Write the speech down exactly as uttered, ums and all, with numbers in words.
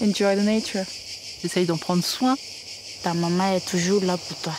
Enjoy the nature. Essaye d'en prendre soin. Ta maman est toujours là pour toi.